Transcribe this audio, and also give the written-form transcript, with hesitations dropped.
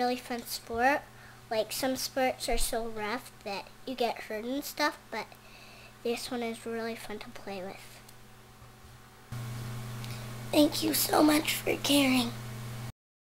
really fun sport. Like, some sports are so rough that you get hurt and stuff, but this one is really fun to play with. Thank you so much for caring.